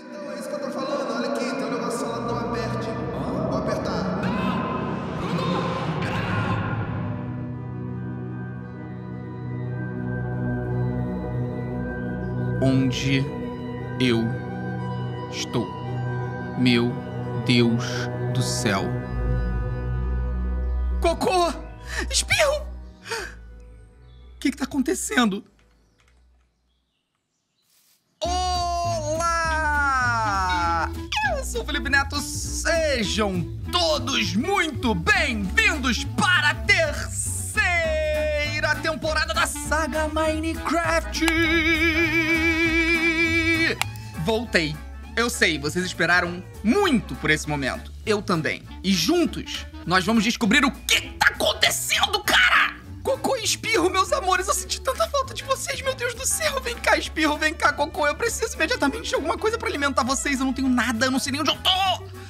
Então é isso que eu tô falando, olha aqui, tem um negócio lá, não aperte. Vou apertar. Não! Onde eu estou? Meu Deus do céu. Cocô! Espirro! O que tá acontecendo? Olá! Eu sou o Felipe Neto. Sejam todos muito bem-vindos para a terceira temporada da Saga Minecraft! Voltei. Eu sei, vocês esperaram muito por esse momento. Eu também. E juntos, nós vamos descobrir o que tá acontecendo, cara! Cocô e Espirro, meus amores, eu senti tanta falta de vocês, meu Deus do céu. Vem cá, Espirro, vem cá, Cocô. Eu preciso imediatamente de alguma coisa pra alimentar vocês. Eu não tenho nada, eu não sei nem onde eu tô.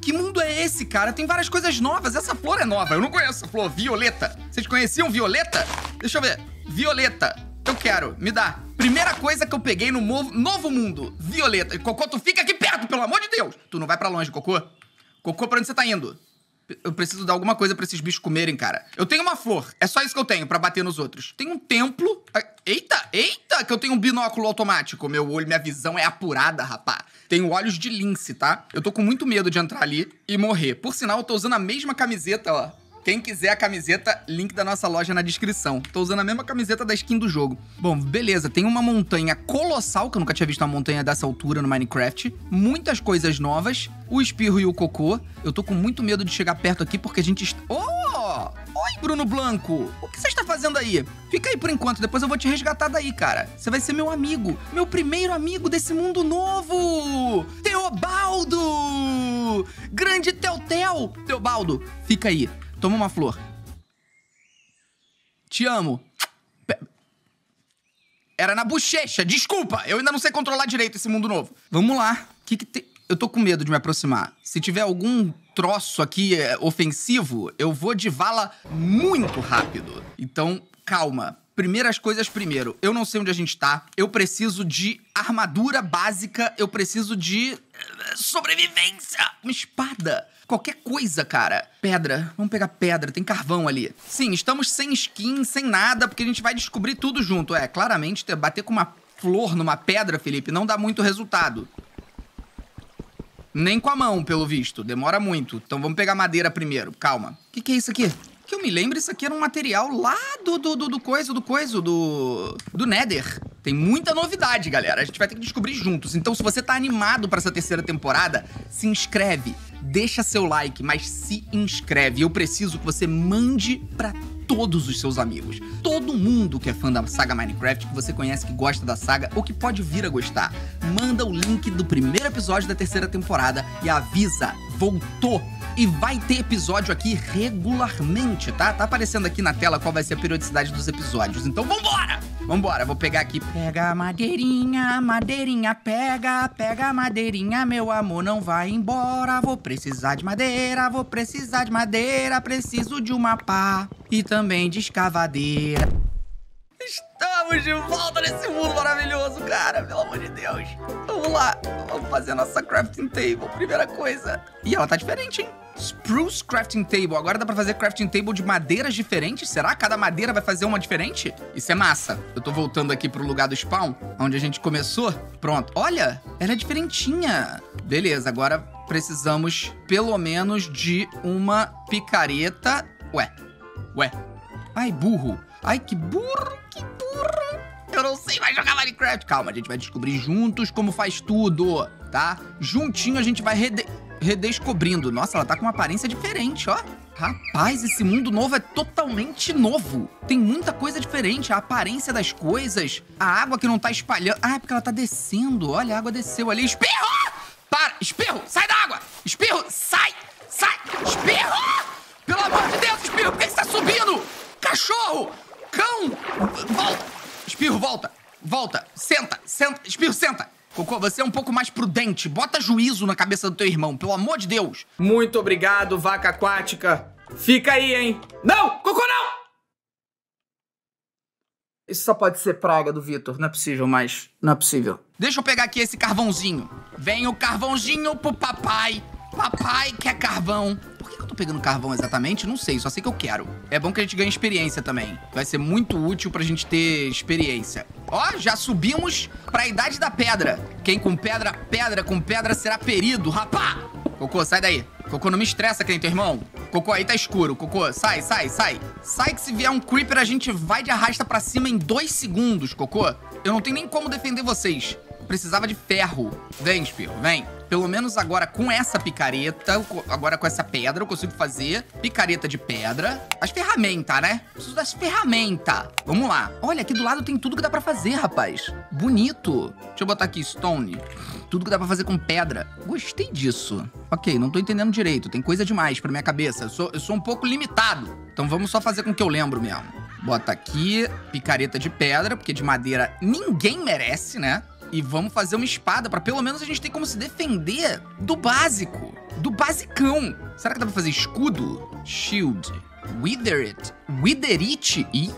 Que mundo é esse, cara? Tem várias coisas novas. Essa flor é nova. Eu não conheço essa flor. Violeta. Vocês conheciam Violeta? Deixa eu ver. Violeta. Eu quero. Me dá. Primeira coisa que eu peguei no novo mundo. Violeta. Cocô, tu fica aqui perto, pelo amor de Deus. Tu não vai pra longe, Cocô. Cocô, pra onde você tá indo? Eu preciso dar alguma coisa pra esses bichos comerem, cara. Eu tenho uma flor. É só isso que eu tenho pra bater nos outros. Tem um templo. Eita, eita, que eu tenho um binóculo automático. Meu olho, minha visão é apurada, rapá. Tenho olhos de lince, tá? Eu tô com muito medo de entrar ali e morrer. Por sinal, eu tô usando a mesma camiseta, ó. Quem quiser a camiseta, link da nossa loja na descrição. Tô usando a mesma camiseta da skin do jogo. Bom, beleza. Tem uma montanha colossal, que eu nunca tinha visto uma montanha dessa altura no Minecraft. Muitas coisas novas. O Espirro e o Cocô. Eu tô com muito medo de chegar perto aqui, porque a gente... Oh! Oi, Bruno Blanco! O que você está fazendo aí? Fica aí por enquanto, depois eu vou te resgatar daí, cara. Você vai ser meu amigo. Meu primeiro amigo desse mundo novo! Teobaldo! Grande Teotel! Teobaldo, fica aí. Toma uma flor. Te amo. Era na bochecha, desculpa. Eu ainda não sei controlar direito esse mundo novo. Vamos lá. Que tem? Eu tô com medo de me aproximar. Se tiver algum troço aqui ofensivo, eu vou de vala muito rápido. Então, calma. Primeiras coisas primeiro. Eu não sei onde a gente tá. Eu preciso de armadura básica. Eu preciso de... sobrevivência. Uma espada. Qualquer coisa, cara. Pedra. Vamos pegar pedra. Tem carvão ali. Sim, estamos sem skin, sem nada, porque a gente vai descobrir tudo junto. É, claramente, bater com uma flor numa pedra, Felipe, não dá muito resultado. Nem com a mão, pelo visto. Demora muito. Então vamos pegar madeira primeiro. Calma. O que é isso aqui? Que eu me lembro, isso aqui era um material lá do Nether. Tem muita novidade, galera. A gente vai ter que descobrir juntos. Então, se você tá animado pra essa terceira temporada, se inscreve. Deixa seu like, mas se inscreve. Eu preciso que você mande pra todos os seus amigos. Todo mundo que é fã da saga Minecraft, que você conhece, que gosta da saga ou que pode vir a gostar. Manda o link do primeiro episódio da terceira temporada e avisa, voltou. E vai ter episódio aqui regularmente, tá? Tá aparecendo aqui na tela qual vai ser a periodicidade dos episódios. Então, vambora! Vambora, vou pegar aqui. Pega a madeirinha, madeirinha, pega. Pega a madeirinha, meu amor, não vai embora. Vou precisar de madeira. Preciso de uma pá e também de escavadeira. Estamos de volta nesse mundo maravilhoso, cara. Pelo amor de Deus. Vamos lá. Vamos fazer a nossa crafting table. Primeira coisa. E ela tá diferente, hein? Spruce Crafting Table. Agora dá pra fazer crafting table de madeiras diferentes? Será? Cada madeira vai fazer uma diferente? Isso é massa. Eu tô voltando aqui pro lugar do spawn, onde a gente começou. Pronto. Olha, ela é diferentinha. Beleza, agora precisamos pelo menos de uma picareta. Ué. Ai, burro. Ai, que burro, que burro. Eu não sei mais jogar Minecraft. Calma, a gente vai descobrir juntos como faz tudo, tá? Juntinho a gente vai redescobrindo. Nossa, ela tá com uma aparência diferente, ó. Rapaz, esse mundo novo é totalmente novo. Tem muita coisa diferente. A aparência das coisas. A água que não tá espalhando. Ah, é porque ela tá descendo. Olha, a água desceu ali. Espirro! Para! Espirro! Sai da água! Espirro! Sai! Sai! Espirro! Pelo amor de Deus, Espirro! Por que você tá subindo? Cachorro! Cão! Volta! Espirro, volta! Volta! Senta! Senta! Espirro, senta! Cocô, você é um pouco mais prudente. Bota juízo na cabeça do teu irmão, pelo amor de Deus. Muito obrigado, vaca aquática. Fica aí, hein? Não! Cocô, não! Isso só pode ser praga do Vitor. Não é possível, mas... Não é possível. Deixa eu pegar aqui esse carvãozinho. Vem o carvãozinho pro papai. Papai quer carvão. Por que eu tô pegando carvão exatamente? Não sei, só sei que eu quero. É bom que a gente ganhe experiência também. Vai ser muito útil pra gente ter experiência. Ó, já subimos pra idade da pedra. Quem com pedra será ferido, rapá! Cocô, sai daí. Cocô, não me estressa, que nem teu irmão. Cocô, aí tá escuro. Cocô, sai, sai, sai. Sai que se vier um creeper, a gente vai de arrasta pra cima em 2 segundos, Cocô. Eu não tenho nem como defender vocês. Eu precisava de ferro. Vem, Espirro, vem. Pelo menos agora com essa picareta, agora com essa pedra, eu consigo fazer picareta de pedra. As ferramentas, né? Preciso das ferramentas. Vamos lá. Olha, aqui do lado tem tudo que dá pra fazer, rapaz. Bonito. Deixa eu botar aqui stone. Tudo que dá pra fazer com pedra. Gostei disso. Ok, não tô entendendo direito. Tem coisa demais pra minha cabeça. Eu sou um pouco limitado. Então vamos só fazer com o que eu lembro mesmo. Bota aqui picareta de pedra, porque de madeira ninguém merece, né? E vamos fazer uma espada pra pelo menos a gente ter como se defender do básico. Do basicão. Será que dá pra fazer escudo? Shield. Witherite. Witherite. Ih,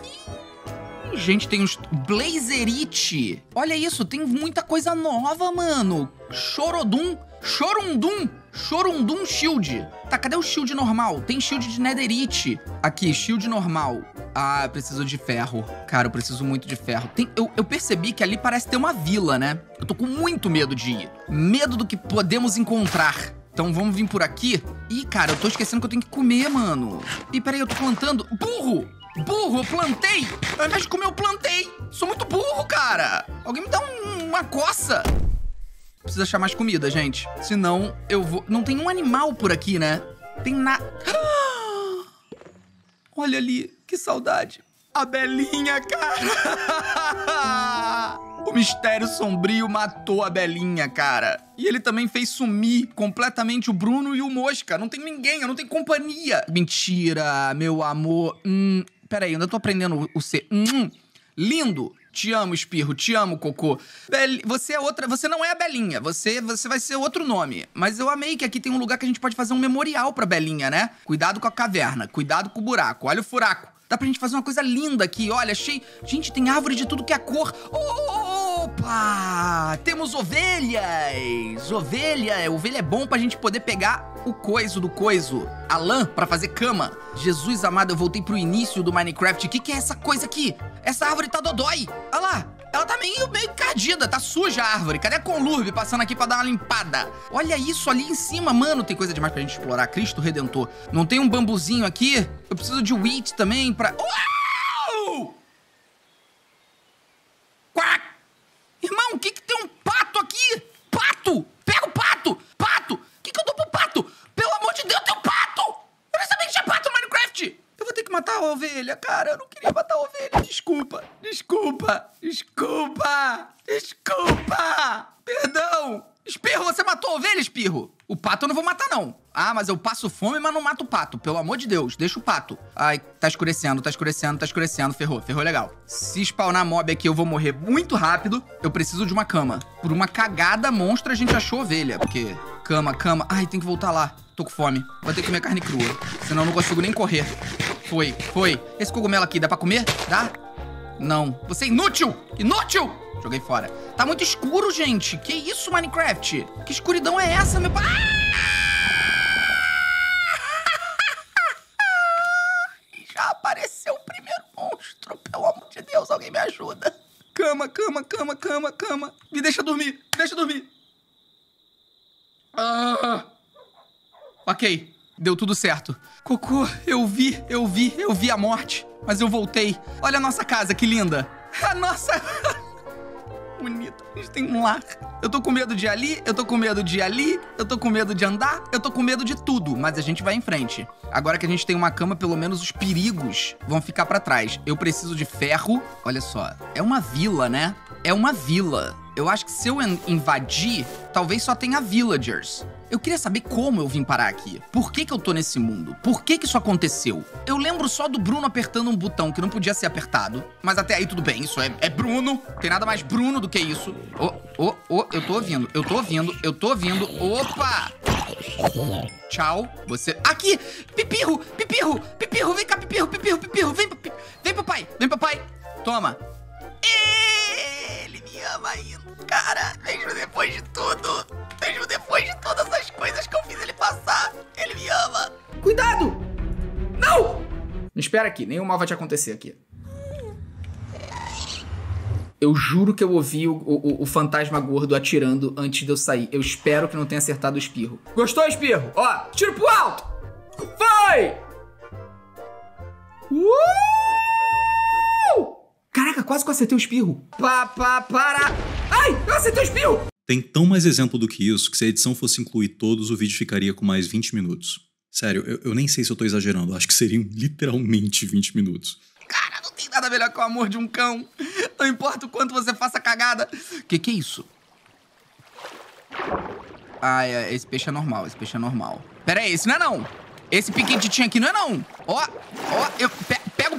gente, tem uns... Blazerite. Olha isso, tem muita coisa nova, mano. Chorodum. Chorundum. Chorundum shield. Tá, cadê o shield normal? Tem shield de netherite. Aqui, shield normal. Ah, eu preciso de ferro. Cara, eu preciso muito de ferro. Eu percebi que ali parece ter uma vila, né? Eu tô com muito medo de ir. Medo do que podemos encontrar. Então vamos vir por aqui. Ih, cara, eu tô esquecendo que eu tenho que comer, mano. Ih, peraí, eu tô plantando. Burro! Burro, eu plantei! Ao invés de comer, eu plantei! Sou muito burro, cara! Alguém me dá uma coça! Preciso achar mais comida, gente. Senão eu vou... Não tem um animal por aqui, né? Tem nada... Olha ali, que saudade. A Belinha, cara. O Mistério Sombrio matou a Belinha, cara. E ele também fez sumir completamente o Bruno e o Mosca. Não tem ninguém, eu não tenho companhia. Mentira, meu amor. Peraí, ainda tô aprendendo o C. Lindo. Te amo, Espirro. Te amo, Cocô. Você é outra... Você não é a Belinha. Você vai ser outro nome. Mas eu amei que aqui tem um lugar que a gente pode fazer um memorial pra Belinha, né? Cuidado com a caverna. Cuidado com o buraco. Olha o furaco. Dá pra gente fazer uma coisa linda aqui. Olha, achei... Gente, tem árvore de tudo que é cor. Opa! Temos ovelhas. Ovelha é bom pra gente poder pegar o coiso do coiso. A lã pra fazer cama. Jesus amado, eu voltei pro início do Minecraft. O que é essa coisa aqui? Essa árvore tá dodói. Olha lá, ela tá meio encardida, tá suja a árvore. Cadê a Conlurbe passando aqui pra dar uma limpada? Olha isso ali em cima, mano. Tem coisa demais pra gente explorar, Cristo Redentor. Não tem um bambuzinho aqui? Eu preciso de wheat também pra... Uau! Quack! Irmão, o que que tem um pato aqui? Pato! Pega o pato! Pato! O que que eu dou pro pato? Pelo amor de Deus, tem um pato! Eu não sabia que tinha pato no Minecraft! Eu vou ter que matar a ovelha, cara. Eu não queria matar a ovelha. Desculpa. Desculpa. Desculpa. Desculpa. Perdão. Espirro, você matou a ovelha, Espirro? O pato eu não vou matar, não. Ah, mas eu passo fome, mas não mato o pato. Pelo amor de Deus, deixa o pato. Ai, tá escurecendo, tá escurecendo, tá escurecendo. Ferrou, ferrou legal. Se spawnar mob aqui, eu vou morrer muito rápido. Eu preciso de uma cama. Por uma cagada monstra, a gente achou ovelha. Porque... Cama, cama. Ai, tem que voltar lá. Tô com fome. Vou ter que comer carne crua. Senão eu não consigo nem correr. Foi, foi. Esse cogumelo aqui, dá pra comer? Dá? Não. Você é inútil! Inútil! Joguei fora. Tá muito escuro, gente. Que isso, Minecraft? Que escuridão é essa, meu pai? Já apareceu o primeiro monstro. Pelo amor de Deus, alguém me ajuda. Cama, cama, cama, cama, cama. Me deixa dormir, deixa dormir. Ok, deu tudo certo. Cocô, eu vi a morte, mas eu voltei. Olha a nossa casa, que linda. A nossa... Bonita, a gente tem um lar. Eu tô com medo de ir ali, eu tô com medo de ir ali, eu tô com medo de andar, eu tô com medo de tudo. Mas a gente vai em frente. Agora que a gente tem uma cama, pelo menos os perigos vão ficar pra trás. Eu preciso de ferro. Olha só, é uma vila, né? É uma vila. Eu acho que se eu invadir, talvez só tenha villagers. Eu queria saber como eu vim parar aqui. Por que que eu tô nesse mundo? Por que que isso aconteceu? Eu lembro só do Bruno apertando um botão que não podia ser apertado. Mas até aí tudo bem, isso é Bruno. Tem nada mais Bruno do que isso. Eu tô ouvindo, eu tô ouvindo, eu tô ouvindo. Opa! Tchau, você... Aqui! Pipirro, Pipirro, Pipirro, vem cá, Pipirro, Pipirro, Pipirro, vem papai, vem papai. Toma. Ele me ama ainda. Cara, mesmo depois de todas as coisas que eu fiz ele passar, ele me ama. Cuidado! Não! Não espera aqui, nenhum mal vai te acontecer aqui. Eu juro que eu ouvi o fantasma gordo atirando antes de eu sair. Eu espero que não tenha acertado o Espirro. Gostou, Espirro? Ó, tiro pro alto! Foi! Caraca, quase que eu acertei o Espirro. Para! Ai, eu acertei o Espirro! Tem tão mais exemplo do que isso que se a edição fosse incluir todos, o vídeo ficaria com mais 20 minutos. Sério, eu nem sei se eu tô exagerando. Acho que seriam literalmente 20 minutos. Cara, não tem nada melhor que o amor de um cão. Não importa o quanto você faça cagada. Que é isso? Ah, esse peixe é normal, esse peixe é normal. Pera aí, esse não é não. Esse piquititinho aqui não é não. Ó, eu... Pega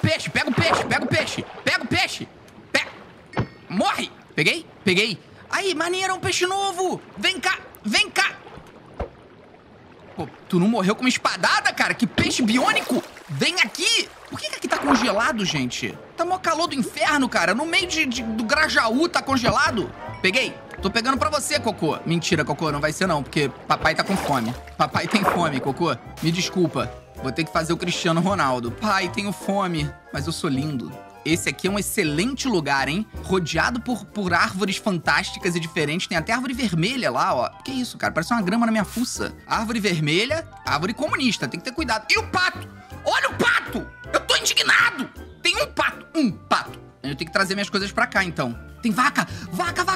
o peixe, morre! Peguei. Aí, maneiro, é um peixe novo. Vem cá. Pô, tu não morreu com uma espadada, cara? Que peixe biônico. Vem aqui. Por que aqui tá congelado, gente? Tá mó calor do inferno, cara. No meio do Grajaú tá congelado. Peguei. Tô pegando pra você, Cocô. Mentira, Cocô. Não vai ser não, porque papai tá com fome. Papai tem fome, Cocô. Me desculpa. Vou ter que fazer o Cristiano Ronaldo. Pai, tenho fome. Mas eu sou lindo. Esse aqui é um excelente lugar, hein? Rodeado por árvores fantásticas e diferentes. Tem até árvore vermelha lá, ó. Que isso, cara? Parece uma grama na minha fuça. Árvore vermelha, árvore comunista. Tem que ter cuidado. E o pato! Olha o pato! Eu tô indignado! Tem um pato. Eu tenho que trazer minhas coisas pra cá, então. Tem vaca! Vaca!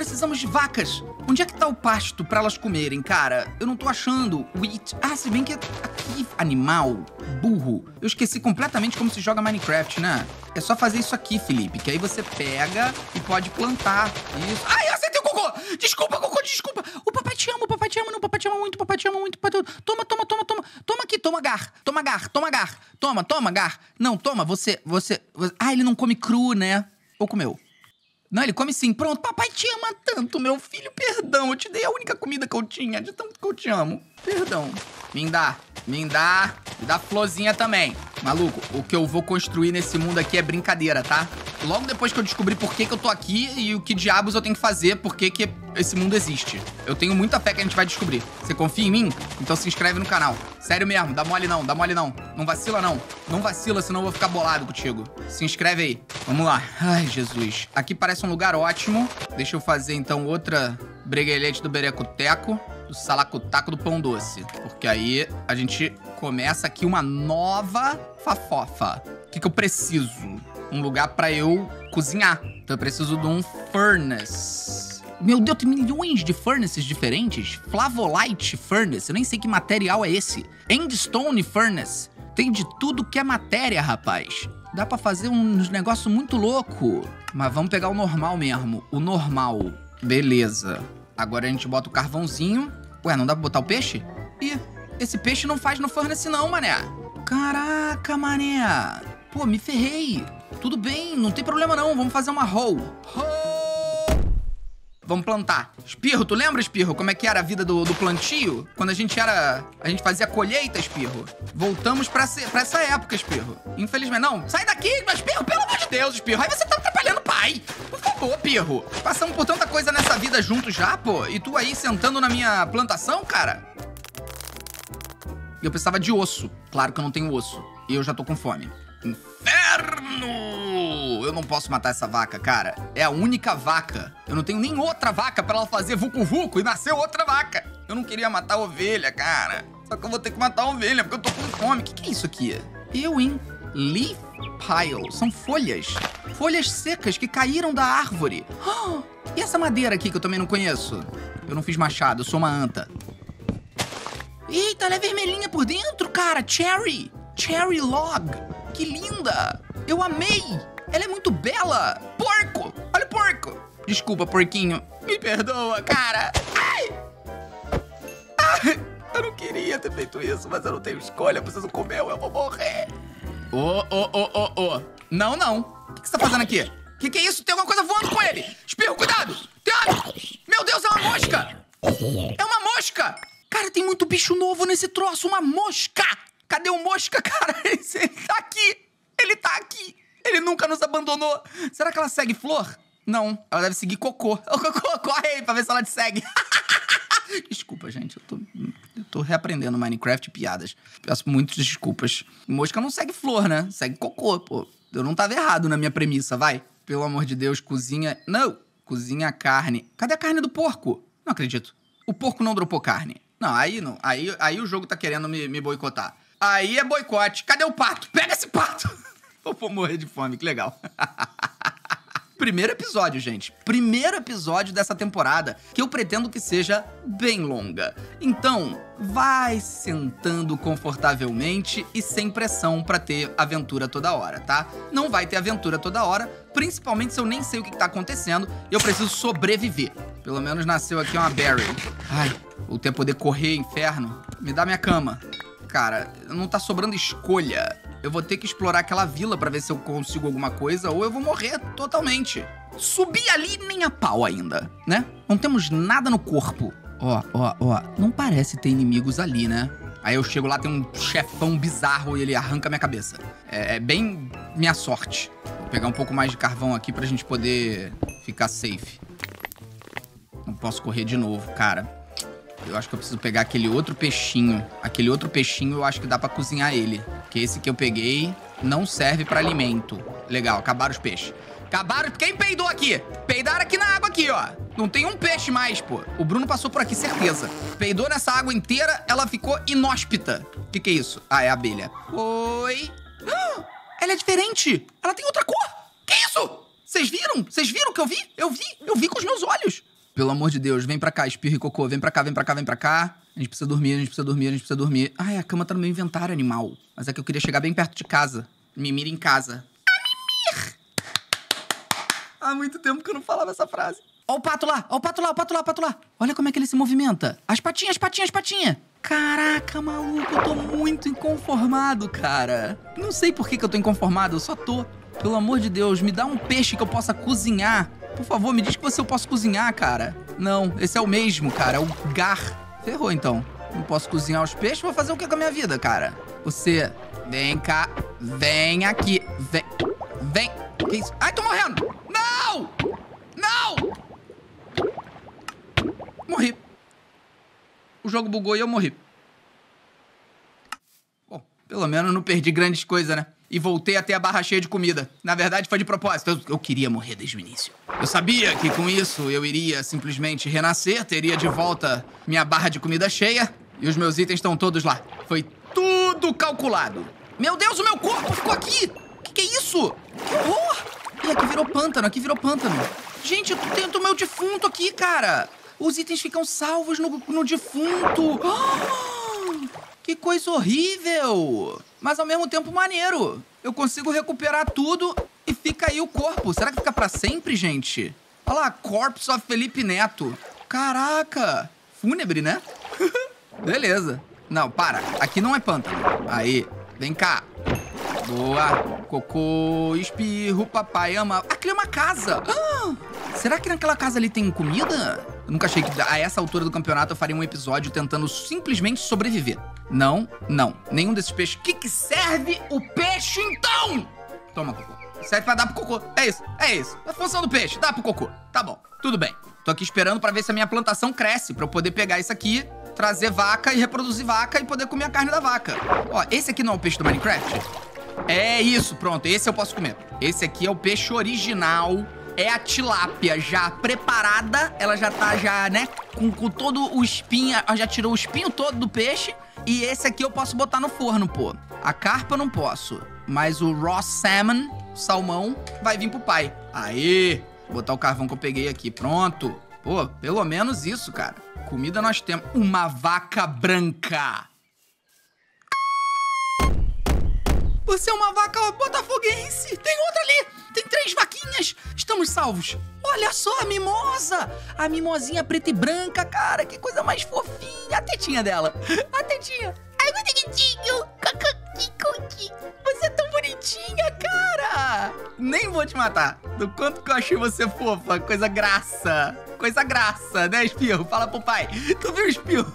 Precisamos de vacas. Onde é que tá o pasto pra elas comerem, cara? Eu não tô achando. Ah, se bem que aqui... Animal. Burro. Eu esqueci completamente como se joga Minecraft, né? É só fazer isso aqui, Felipe, que aí você pega e pode plantar. Isso. Ai, eu acertei o Cocô! Desculpa, Cocô, desculpa! O papai te ama, Não, papai te ama muito. Toma. Toma aqui, toma gar. Toma gar. Não, toma, você... Ah, ele não come cru, né? Ou comeu? Não, ele come sim. Pronto, papai te ama tanto, meu filho. Perdão, eu te dei a única comida que eu tinha, de tanto que eu te amo. Perdão. Me dá florzinha também. Maluco, o que eu vou construir nesse mundo aqui é brincadeira, tá? Logo depois que eu descobri por que eu tô aqui e o que diabos eu tenho que fazer, por que esse mundo existe. Eu tenho muita fé que a gente vai descobrir. Você confia em mim? Então se inscreve no canal. Sério mesmo, dá mole não. Não vacila não. Não vacila, senão eu vou ficar bolado contigo. Se inscreve aí. Vamos lá. Ai, Jesus. Aqui parece um lugar ótimo. Deixa eu fazer então outra breguelete do berecoteco. Do salacutaco do pão doce. Porque aí a gente começa aqui uma nova fafofa. O que eu preciso? Um lugar pra eu cozinhar. Então eu preciso de um furnace. Meu Deus, tem milhões de furnaces diferentes. Flavolite furnace. Eu nem sei que material é esse. Endstone furnace. Tem de tudo que é matéria, rapaz. Dá pra fazer uns negócios muito louco. Mas vamos pegar o normal mesmo. O normal. Beleza. Agora a gente bota o carvãozinho. Ué, não dá pra botar o peixe? Ih, esse peixe não faz no furnace não, mané. Caraca, mané. Pô, me ferrei. Tudo bem, não tem problema não. Vamos fazer uma roll. Vamos plantar. Espirro, tu lembra, Espirro, como é que era a vida do plantio? Quando a gente fazia colheita, Espirro. Voltamos pra essa época, Espirro. Infelizmente, não. Sai daqui, mas, Espirro, pelo amor de Deus, Espirro. Aí você tá atrapalhando o pai. Por favor, Pirro. Passamos por tanta coisa nessa vida juntos já, pô. E tu aí sentando na minha plantação, cara? Eu precisava de osso. Claro que eu não tenho osso. E eu já tô com fome. Inferno! Eu não posso matar essa vaca, cara. É a única vaca. Eu não tenho nem outra vaca pra ela fazer vucu-vucu e nascer outra vaca. Eu não queria matar a ovelha, cara. Só que eu vou ter que matar a ovelha, porque eu tô com fome. Que é isso aqui? Leaf pile. São folhas. Folhas secas que caíram da árvore. Oh, e essa madeira aqui que eu também não conheço? Eu não fiz machado, eu sou uma anta. Eita, ela é vermelhinha por dentro, cara. Cherry. Cherry log. Que linda! Eu amei! Ela é muito bela! Porco! Olha o porco! Desculpa, porquinho. Me perdoa, cara! Ai! Ai! Eu não queria ter feito isso, mas eu não tenho escolha. Eu preciso comer ou eu vou morrer. Oh. Não. O que você tá fazendo aqui? Que é isso? Tem alguma coisa voando com ele! Espirro, cuidado! Meu Deus, é uma mosca! É uma mosca! Cara, tem muito bicho novo nesse troço. Uma mosca! Cadê o mosca, cara? Ele tá aqui. Ele nunca nos abandonou. Será que ela segue Flor? Não, ela deve seguir Cocô. Ô, Cocô, corre aí pra ver se ela te segue. Desculpa, gente, eu tô reaprendendo Minecraft piadas. Peço muitas desculpas. Mosca não segue Flor, né? Segue Cocô, pô. Eu não tava errado na minha premissa, vai. Pelo amor de Deus, cozinha... Não! Cozinha a carne. Cadê a carne do porco? Não acredito. O porco não dropou carne. Não, aí não. Aí o jogo tá querendo me boicotar. Aí é boicote. Cadê o pato? Pega esse pato! Eu vou morrer de fome, que legal. Primeiro episódio, gente. Primeiro episódio dessa temporada, que eu pretendo que seja bem longa. Então, vai sentando confortavelmente e sem pressão pra ter aventura toda hora, tá? Não vai ter aventura toda hora, principalmente se eu nem sei o que tá acontecendo e eu preciso sobreviver. Pelo menos nasceu aqui uma berry. Ai, vou até poder correr, inferno. Me dá minha cama. Cara, não tá sobrando escolha. Eu vou ter que explorar aquela vila pra ver se eu consigo alguma coisa ou eu vou morrer totalmente. Subir ali nem a pau ainda, né? Não temos nada no corpo. Ó. Não parece ter inimigos ali, né? Aí eu chego lá, tem um chefão bizarro e ele arranca minha cabeça. É bem minha sorte. Vou pegar um pouco mais de carvão aqui pra gente poder ficar safe. Não posso correr de novo, cara. Eu acho que eu preciso pegar aquele outro peixinho. Aquele outro peixinho eu acho que dá pra cozinhar ele. Porque esse que eu peguei não serve pra alimento. Legal, acabaram os peixes. Acabaram... Quem peidou aqui? Peidaram aqui na água aqui, ó. Não tem um peixe mais, pô. O Bruno passou por aqui, certeza. Peidou nessa água inteira, ela ficou inóspita. Que é isso? Ah, é a abelha. Oi. Ah, ela é diferente. Ela tem outra cor. Que isso? Vocês viram? Vocês viram o que eu vi? Eu vi com os meus olhos. Pelo amor de Deus, vem pra cá, Espirro e Cocô. Vem pra cá, vem pra cá, vem pra cá. A gente precisa dormir, a gente precisa dormir, a gente precisa dormir. Ai, a cama tá no meu inventário, animal. Mas é que eu queria chegar bem perto de casa. Mimir em casa. A mimir! Há muito tempo que eu não falava essa frase. Ó o pato lá, ó o pato lá, ó o pato lá, ó o pato lá. Olha como é que ele se movimenta. As patinhas, patinhas, patinhas. Caraca, maluco, eu tô muito inconformado, cara. Não sei por que eu tô inconformado, eu só tô. Pelo amor de Deus, me dá um peixe que eu possa cozinhar. Por favor, me diz que eu posso cozinhar, cara. Não, esse é o mesmo, cara. É o gar. Ferrou, então. Não posso cozinhar os peixes, vou fazer o que com a minha vida, cara? Você... Vem cá. Vem aqui. Vem. Vem. Que isso? Ai, tô morrendo! Não! Não! Morri. O jogo bugou e eu morri. Bom, pelo menos não perdi grandes coisas, né? E voltei até a barra cheia de comida. Na verdade, foi de propósito. Eu queria morrer desde o início. Eu sabia que com isso eu iria simplesmente renascer, teria de volta minha barra de comida cheia e os meus itens estão todos lá. Foi tudo calculado. Meu Deus, o meu corpo ficou aqui! Que é isso? Que horror! E aqui virou pântano, aqui virou pântano. Gente, eu tento o meu defunto aqui, cara. Os itens ficam salvos no defunto. Oh, que coisa horrível! Mas ao mesmo tempo maneiro. Eu consigo recuperar tudo e fica aí o corpo. Será que fica pra sempre, gente? Olha lá, Corpse of Felipe Neto. Caraca. Fúnebre, né? Beleza. Não, para. Aqui não é pântano. Aí. Vem cá. Boa. Cocô, Espirro, papai ama. Aqui é uma casa. Ah, será que naquela casa ali tem comida? Eu nunca achei que a essa altura do campeonato eu faria um episódio tentando simplesmente sobreviver. Não, não. Nenhum desses peixes. Que serve o peixe, então? Toma, Cocô. Serve pra dar pro Cocô. É isso, é isso. É a função do peixe, dá pro Cocô. Tá bom, tudo bem. Tô aqui esperando pra ver se a minha plantação cresce, pra eu poder pegar isso aqui, trazer vaca e reproduzir vaca e poder comer a carne da vaca. Ó, esse aqui não é o peixe do Minecraft? É isso, pronto. Esse eu posso comer. Esse aqui é o peixe original. É a tilápia já preparada. Ela já tá, já, né, com todo o espinho. Ela já tirou o espinho todo do peixe. E esse aqui eu posso botar no forno, pô. A carpa eu não posso. Mas o raw salmon, salmão, vai vir pro pai. Aí, vou botar o carvão que eu peguei aqui. Pronto. Pô, pelo menos isso, cara. Comida nós temos. Uma vaca branca. Você é uma vaca botafoguense. Tem outra ali. Tem 3 vaquinhas. Estamos salvos. Olha só a mimosa. A mimosinha preta e branca, cara. Que coisa mais fofinha. A tetinha dela. A tetinha. Ai, bonitinho. Você é tão bonitinha, cara. Nem vou te matar. Do quanto que eu achei você fofa. Coisa graça. Coisa graça, né, Espirro? Fala pro pai. Tu viu, Espirro?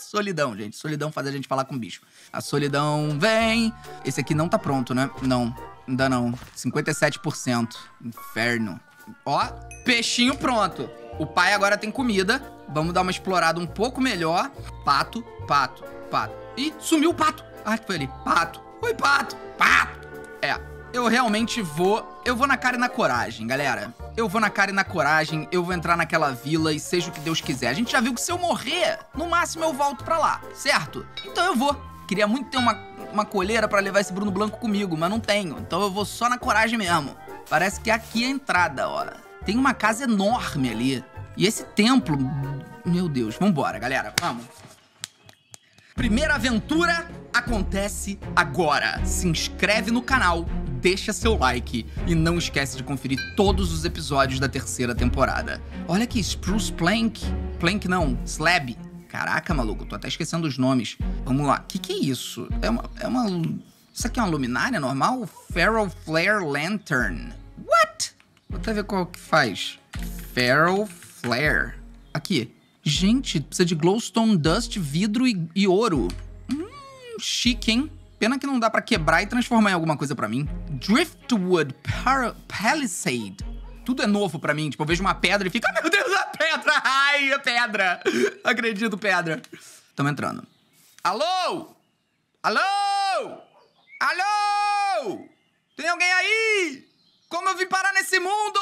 Solidão, gente. Solidão faz a gente falar com o bicho. A solidão vem. Esse aqui não tá pronto, né? Não. Ainda não. 57%. Inferno. Ó, peixinho pronto. O pai agora tem comida. Vamos dar uma explorada um pouco melhor. Pato, pato, pato. Ih, sumiu o pato. Ah, que foi ali. Pato. Oi, pato. Pato. É, eu realmente vou... Eu vou na cara e na coragem, galera. Eu vou na cara e na coragem, eu vou entrar naquela vila e seja o que Deus quiser. A gente já viu que se eu morrer, no máximo eu volto pra lá, certo? Então eu vou. Queria muito ter uma coleira pra levar esse Bruno Blanco comigo, mas não tenho. Então eu vou só na coragem mesmo. Parece que aqui é a entrada, ó. Tem uma casa enorme ali. E esse templo... Meu Deus, vambora, galera, vamos. Primeira aventura acontece agora. Se inscreve no canal. Deixa seu like e não esquece de conferir todos os episódios da terceira temporada. Olha que Spruce Plank. Plank não, Slab. Caraca, maluco, tô até esquecendo os nomes. Vamos lá, que é isso? É uma... Isso aqui é uma luminária normal? Feral Flare Lantern. What? Vou até ver qual que faz. Feral Flare. Aqui. Gente, precisa de glowstone, dust, vidro e ouro. Chique, hein? Pena que não dá pra quebrar e transformar em alguma coisa pra mim. Driftwood Palisade. Tudo é novo pra mim. Tipo, eu vejo uma pedra e fico... Ah, meu Deus, a pedra! Ai, a pedra! Acredito, pedra. Tamo entrando. Alô? Alô? Alô? Tem alguém aí? Como eu vim parar nesse mundo?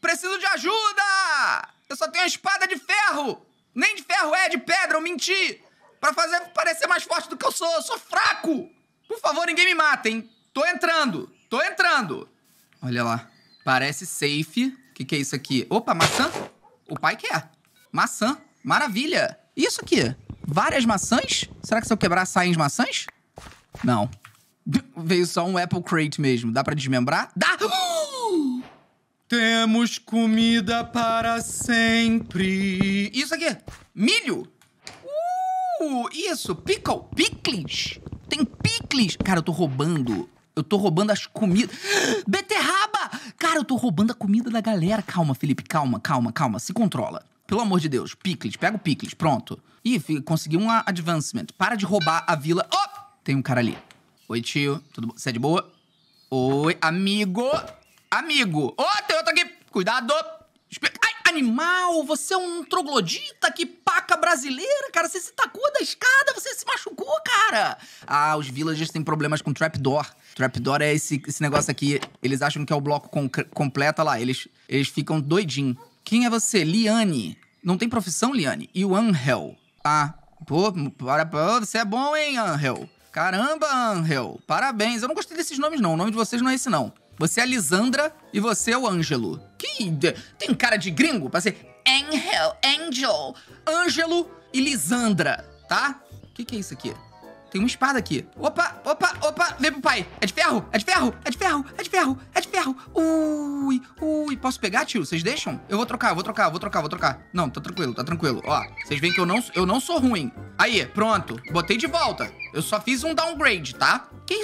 Preciso de ajuda! Eu só tenho a espada de ferro. Nem de ferro é, de pedra, eu menti. Pra fazer parecer mais forte do que eu sou fraco! Por favor, ninguém me mata, hein? Tô entrando! Olha lá, parece safe. Que é isso aqui? Opa, maçã? O pai quer. Maçã, maravilha! E isso aqui? Várias maçãs? Será que se eu quebrar saem as maçãs? Não. Veio só um Apple Crate mesmo, dá pra desmembrar? Dá! Temos comida para sempre! E isso aqui? Milho! Isso, pickles. Tem pickles. Cara, eu tô roubando. Eu tô roubando as comidas. Beterraba! Cara, eu tô roubando a comida da galera. Calma, Felipe, calma. Se controla. Pelo amor de Deus. Pickles, pega o pickles, pronto. Ih, consegui um advancement. Para de roubar a vila. Oh! Tem um cara ali. Oi, tio. Tudo bom? Você é de boa? Oi, amigo. Amigo. Oh, tem outro aqui. Cuidado. Ai, animal, você é um troglodita, que paca brasileira, cara. Você se tacou da escada, você se machucou, cara. Ah, os villagers têm problemas com trapdoor. Trapdoor é esse negócio aqui. Eles acham que é o bloco completo, olha lá. Eles ficam doidinhos. Quem é você? Liane. Não tem profissão, Liane? E o Ângelo? Ah, pô, você é bom, hein, Ângelo? Caramba, Ângelo. Parabéns. Eu não gostei desses nomes, não. O nome de vocês não é esse, não. Você é a Lisandra e você é o Ângelo. Que tem cara de gringo pra ser Ângelo e Lisandra, tá? Que é isso aqui? Tem uma espada aqui. Opa, vem pro pai. É de ferro. Ui, posso pegar, tio? Vocês deixam? Eu vou trocar, vou trocar. Não, tá tranquilo. Ó, vocês veem que eu não sou ruim. Aí, pronto, botei de volta. Eu só fiz um downgrade, tá? Que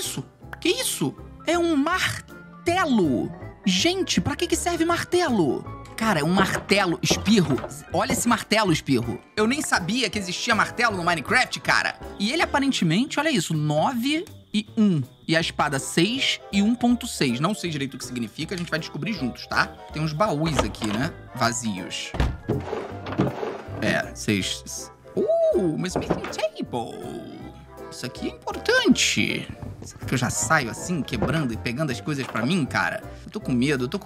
isso? É um martelo. Gente, pra que serve martelo? Cara, é um martelo, Espirro. Olha esse martelo, Espirro. Eu nem sabia que existia martelo no Minecraft, cara. E ele aparentemente, olha isso, 9 e 1. E a espada 6 e 1.6. Não sei direito o que significa, a gente vai descobrir juntos, tá? Tem uns baús aqui, né? Vazios. É, 6... mas smithing table. Isso aqui é importante. Será que eu já saio assim, quebrando e pegando as coisas pra mim, cara? Eu tô com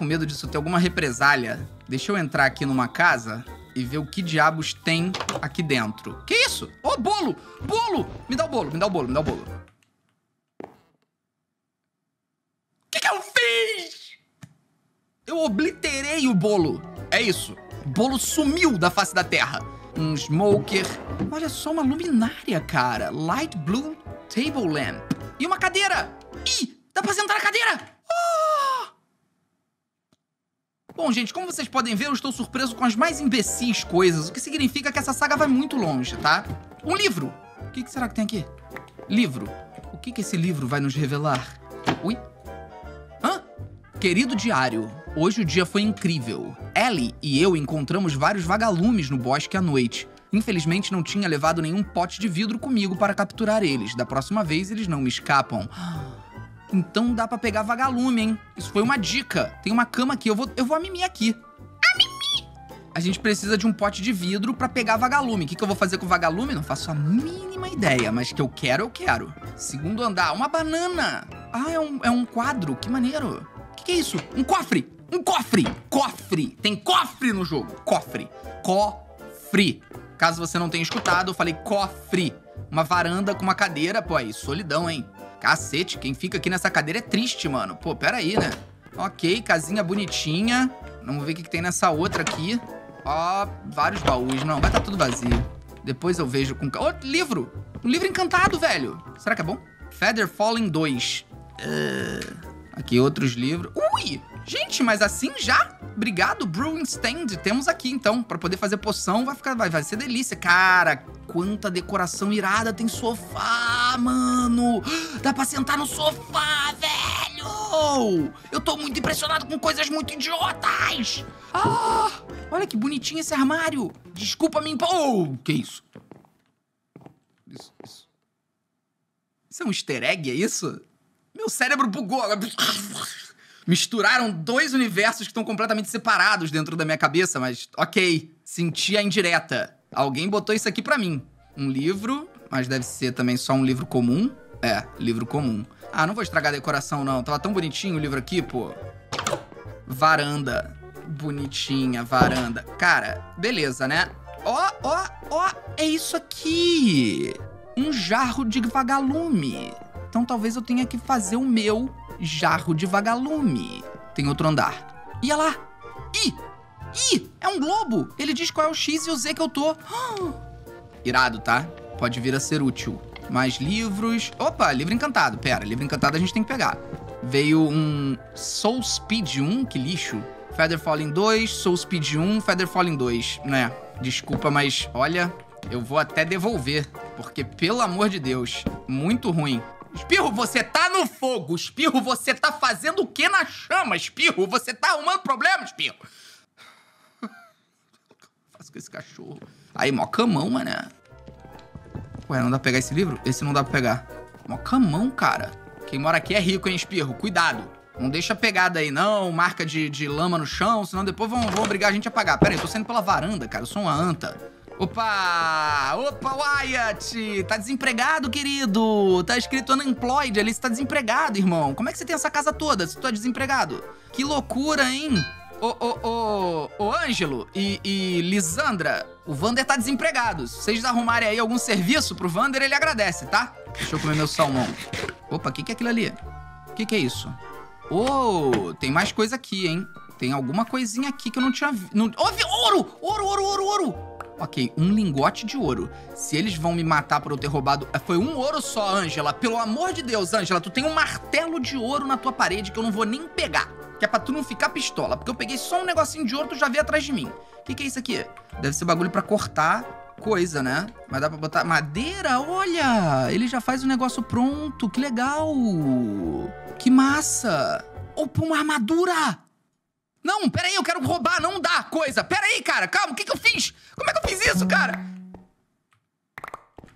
medo disso ter alguma represália. Deixa eu entrar aqui numa casa e ver o que diabos tem aqui dentro. Que isso? Ô, bolo! Bolo! Me dá o bolo. Que eu fiz? Eu obliterei o bolo. É isso. O bolo sumiu da face da terra. Um smoker. Olha só, uma luminária, cara. Light Blue Table Lamp. E uma cadeira. Ih, dá pra sentar na cadeira. Oh! Bom, gente, como vocês podem ver, eu estou surpreso com as mais imbecis coisas, o que significa que essa saga vai muito longe, tá? Um livro. O que será que tem aqui? Livro. O que esse livro vai nos revelar? Ui. Hã? Querido diário. Hoje o dia foi incrível. Ellie e eu encontramos vários vagalumes no bosque à noite. Infelizmente, não tinha levado nenhum pote de vidro comigo para capturar eles. Da próxima vez, eles não me escapam. Então dá pra pegar vagalume, hein? Isso foi uma dica. Tem uma cama aqui. Eu vou a Mimi aqui. A Mimi! A gente precisa de um pote de vidro pra pegar vagalume. O que eu vou fazer com o vagalume? Não faço a mínima ideia, mas que eu quero, eu quero. Segundo andar, uma banana. Ah, é um quadro. Que maneiro. Que é isso? Um cofre! Um cofre! Cofre! Tem cofre no jogo. Cofre. Cofre. Caso você não tenha escutado, eu falei cofre. Uma varanda com uma cadeira. Pô, aí, solidão, hein? Cacete, quem fica aqui nessa cadeira é triste, mano. Pô, pera aí, né? Ok, casinha bonitinha. Vamos ver o que tem nessa outra aqui. Ó, vários baús. Não, vai estar tudo vazio. Depois eu vejo com... Ô, livro! Um livro encantado, velho. Será que é bom? Feather Falling 2. Aqui, outros livros. Ui! Gente, mas assim já? Obrigado, Brewing Stand. Temos aqui, então. Pra poder fazer poção, vai ser delícia. Cara, quanta decoração irada. Tem sofá, mano. Dá pra sentar no sofá, velho. Eu tô muito impressionado com coisas muito idiotas. Ah, olha que bonitinho esse armário. Desculpa me... Oh, que isso? Isso é um easter egg, é isso? Meu cérebro bugou. Misturaram dois universos que estão completamente separados dentro da minha cabeça, mas ok. Senti a indireta. Alguém botou isso aqui pra mim. Um livro, mas deve ser também só um livro comum. É, livro comum. Ah, não vou estragar a decoração, não. Tava tão bonitinho o livro aqui, pô. Varanda. Bonitinha, varanda. Cara, beleza, né? Ó, ó, ó, é isso aqui. Um jarro de vagalume. Então talvez eu tenha que fazer o meu jarro de vagalume. Tem outro andar. Ia lá. Ih! Ih! É um globo! Ele diz qual é o X e o Z que eu tô. Irado, tá? Pode vir a ser útil. Mais livros. Opa, livro encantado. Pera, livro encantado a gente tem que pegar. Veio um Soul Speed 1, que lixo. Feather Falling 2, Soul Speed 1, Feather Falling 2. Né? Desculpa, mas olha, eu vou até devolver. Porque, pelo amor de Deus, muito ruim. Espirro, você tá no fogo. Espirro, você tá fazendo o que na chama? Espirro, você tá arrumando problema, Espirro. O que eu faço com esse cachorro? Aí, mó camão, mané. Ué, não dá pra pegar esse livro? Esse não dá pra pegar. Mó camão, cara. Quem mora aqui é rico, hein, Espirro? Cuidado. Não deixa pegada aí, não. Marca de lama no chão, senão depois vão obrigar a gente a pagar. Pera aí, eu tô saindo pela varanda, cara. Eu sou uma anta. Opa! Opa, Wyatt! Tá desempregado, querido! Tá escrito unemployed ali, você tá desempregado, irmão. Como é que você tem essa casa toda se tu é desempregado? Que loucura, hein? Ô, Ângelo e Lisandra, o Vander tá desempregado. Se vocês arrumarem aí algum serviço pro Vander, ele agradece, tá? Deixa eu comer meu salmão. Opa, o que é aquilo ali? O que é isso? Ô, tem mais coisa aqui, hein? Tem alguma coisinha aqui que eu não tinha visto. Não... Oh, ouro! Ouro, ouro, ouro, ouro! Ok, um lingote de ouro. Se eles vão me matar por eu ter roubado... Foi um ouro só, Ângela. Pelo amor de Deus, Ângela, tu tem um martelo de ouro na tua parede que eu não vou nem pegar. Que é pra tu não ficar pistola. Porque eu peguei só um negocinho de ouro, tu já veio atrás de mim. Que é isso aqui? Deve ser bagulho pra cortar coisa, né? Mas dá pra botar madeira? Olha! Ele já faz o negócio pronto. Que legal! Que massa! Opa, uma armadura! Não, peraí, eu quero roubar, não dá coisa. Peraí, cara, calma, o que eu fiz? Como é que eu fiz isso, cara?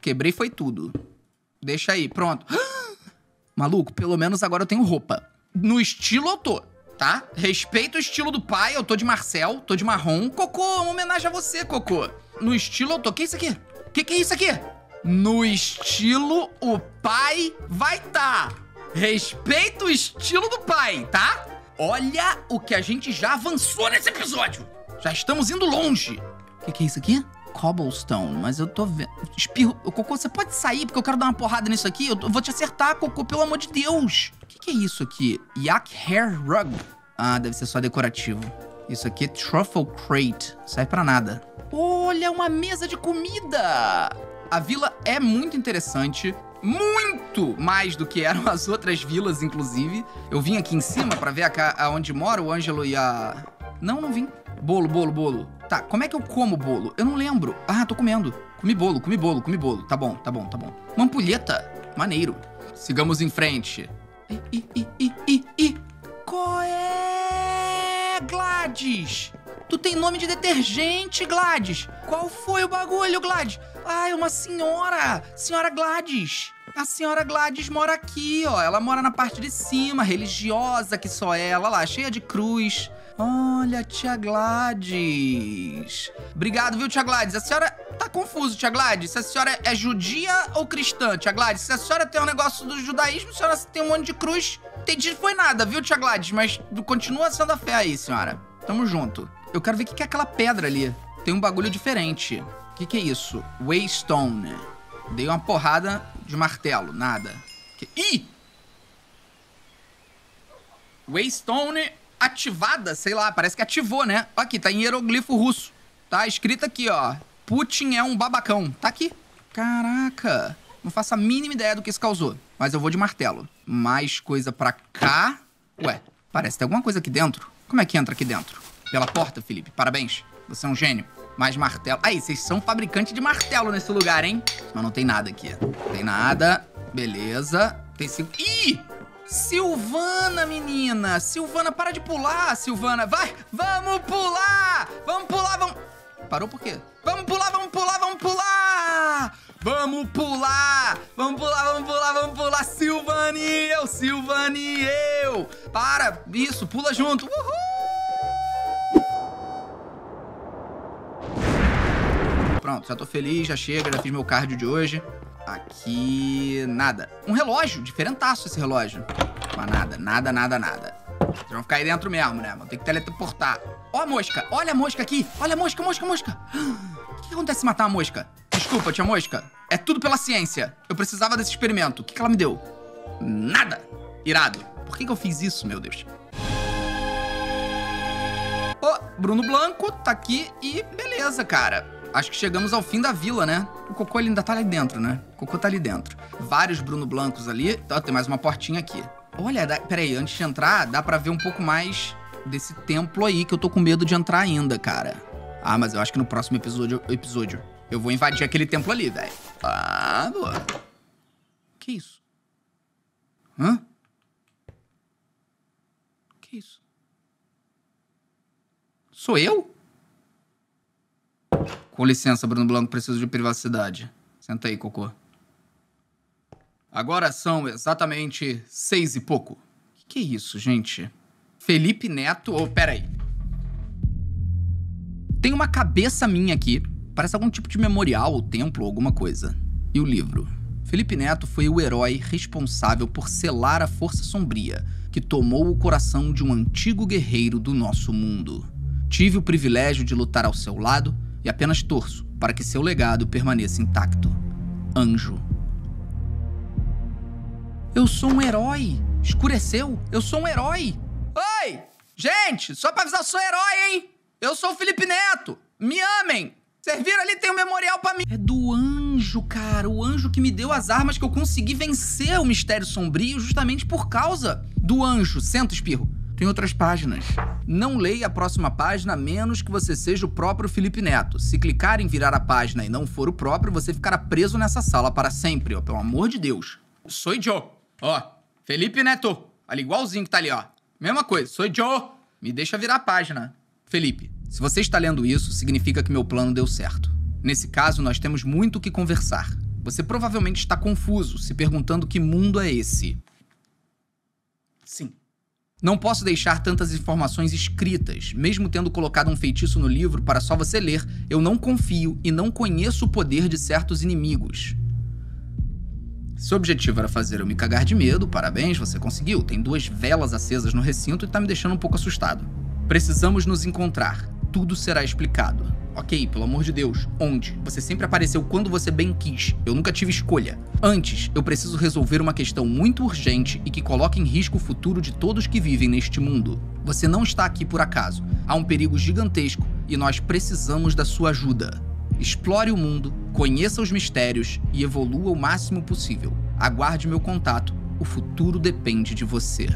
Quebrei foi tudo. Deixa aí, pronto. Maluco, pelo menos agora eu tenho roupa. No estilo eu tô, tá? Respeito o estilo do pai, eu tô de Marcel, tô de marrom. Cocô, uma homenagem a você, Cocô. No estilo eu tô, que é isso aqui? Que é isso aqui? No estilo o pai vai tá. Respeito o estilo do pai, tá? Olha o que a gente já avançou nesse episódio. Já estamos indo longe. Que é isso aqui? Cobblestone, mas eu tô vendo... Espirro, Cocô, você pode sair porque eu quero dar uma porrada nisso aqui? Vou te acertar, Cocô, pelo amor de Deus. Que é isso aqui? Yak Hair Rug. Ah, deve ser só decorativo. Isso aqui é Truffle Crate. Serve pra nada. Olha, uma mesa de comida. A vila é muito interessante. Muito mais do que eram as outras vilas, inclusive. Eu vim aqui em cima pra ver aonde mora o Ângelo e a... Não vim. Bolo. Tá, como é que eu como bolo? Eu não lembro. Ah, tô comendo. Comi bolo. Tá bom. Uma ampulheta. Maneiro. Sigamos em frente. Qual é, Gladys? Tu tem nome de detergente, Gladys. Qual foi o bagulho, Gladys? Ah, é uma senhora. Senhora Gladys. A senhora Gladys mora aqui, ó. Ela mora na parte de cima, religiosa que só ela. Olha lá, cheia de cruz. Olha, tia Gladys. Obrigado, viu, tia Gladys? A senhora... Tá confuso, tia Gladys. Se a senhora é judia ou cristã, tia Gladys? Se a senhora tem um negócio do judaísmo, a senhora tem um monte de cruz. Entendi, foi nada, viu, tia Gladys? Mas continua sendo a fé aí, senhora. Tamo junto. Eu quero ver o que é aquela pedra ali. Tem um bagulho diferente. O que é isso? Waystone. Dei uma porrada de martelo. Nada. Que... Ih! Waystone ativada, sei lá. Parece que ativou, né? Aqui, tá em hieroglifo russo. Tá escrito aqui, ó. Putin é um babacão. Tá aqui. Caraca. Não faço a mínima ideia do que isso causou. Mas eu vou de martelo. Mais coisa pra cá. Ué, parece que tem alguma coisa aqui dentro. Como é que entra aqui dentro? Pela porta, Felipe. Parabéns. Você é um gênio. Mais martelo. Aí, vocês são fabricantes de martelo nesse lugar, hein? Mas não tem nada aqui. Não tem nada. Beleza. Tem cinco... Ih! Silvana, menina. Silvana, para de pular, Silvana. Vai! Vamos pular! Vamos pular, vamos... Parou por quê? Vamos pular, vamos pular, vamos pular! Vamos pular! Vamos pular, vamos pular, vamos pular! Silvani e eu! Silvani e eu! Para! Isso, pula junto! Uhul! Pronto, já tô feliz, já chega, já fiz meu cardio de hoje. Aqui... nada. Um relógio, diferentaço esse relógio. Mas nada, nada, nada, nada. Vocês vão ficar aí dentro mesmo, né? Vão ter que teleportar. Ó a mosca, olha a mosca aqui. Olha a mosca, mosca, mosca. O que acontece se matar a mosca? Desculpa, tia mosca. É tudo pela ciência. Eu precisava desse experimento. O que ela me deu? Nada. Irado. Por que eu fiz isso, meu Deus? Ô, Bruno Blanco tá aqui e beleza, cara. Acho que chegamos ao fim da vila, né? O Cocô ainda tá ali dentro, né? O Cocô tá ali dentro. Vários Bruno Blancos ali. Ó, tem mais uma portinha aqui. Olha, peraí, antes de entrar, dá pra ver um pouco mais desse templo aí, que eu tô com medo de entrar ainda, cara. Ah, mas eu acho que no próximo episódio eu vou invadir aquele templo ali, velho. Ah, boa. Que isso? Hã? Que isso? Sou eu? Com licença, Bruno Blanco, preciso de privacidade. Senta aí, Cocô. Agora são exatamente 6 e pouco. Que é isso, gente? Felipe Neto... Oh, peraí. Tem uma cabeça minha aqui. Parece algum tipo de memorial, ou templo, ou alguma coisa. E o livro? Felipe Neto foi o herói responsável por selar a força sombria que tomou o coração de um antigo guerreiro do nosso mundo. Tive o privilégio de lutar ao seu lado... E apenas torço para que seu legado permaneça intacto. Anjo. Eu sou um herói. Escureceu. Eu sou um herói. Oi! Gente, só pra avisar, eu sou herói, hein? Eu sou o Felipe Neto. Me amem. Serviram ali, tem um memorial pra mim. É do anjo, cara. O anjo que me deu as armas que eu consegui vencer o Mistério Sombrio justamente por causa do anjo. Senta, Espirro. Tem outras páginas. Não leia a próxima página, a menos que você seja o próprio Felipe Neto. Se clicar em virar a página e não for o próprio, você ficará preso nessa sala para sempre, ó. Pelo amor de Deus. Sou Joe. Ó, Felipe Neto. Ali igualzinho que tá ali, ó. Mesma coisa. Sou Joe. Me deixa virar a página. Felipe, se você está lendo isso, significa que meu plano deu certo. Nesse caso, nós temos muito o que conversar. Você provavelmente está confuso, se perguntando que mundo é esse. Sim. Não posso deixar tantas informações escritas. Mesmo tendo colocado um feitiço no livro para só você ler, eu não confio e não conheço o poder de certos inimigos. Seu objetivo era fazer eu me cagar de medo. Parabéns, você conseguiu. Tem 2 velas acesas no recinto e tá me deixando um pouco assustado. Precisamos nos encontrar. Tudo será explicado. Ok, pelo amor de Deus. Onde? Você sempre apareceu quando você bem quis. Eu nunca tive escolha. Antes, eu preciso resolver uma questão muito urgente e que coloca em risco o futuro de todos que vivem neste mundo. Você não está aqui por acaso. Há um perigo gigantesco e nós precisamos da sua ajuda. Explore o mundo, conheça os mistérios e evolua o máximo possível. Aguarde meu contato. O futuro depende de você.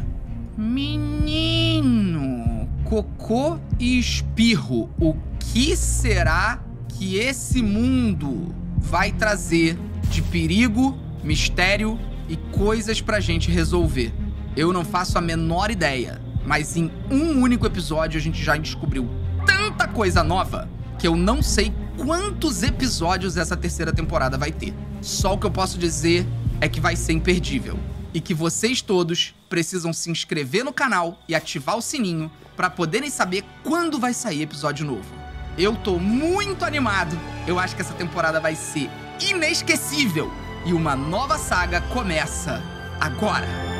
Menino... Cocô e Espirro, o que será que esse mundo vai trazer de perigo, mistério e coisas pra gente resolver? Eu não faço a menor ideia, mas em um único episódio a gente já descobriu tanta coisa nova que eu não sei quantos episódios essa terceira temporada vai ter. Só o que eu posso dizer é que vai ser imperdível. E que vocês todos precisam se inscrever no canal e ativar o sininho para poderem saber quando vai sair episódio novo. Eu tô muito animado, eu acho que essa temporada vai ser inesquecível e uma nova saga começa agora!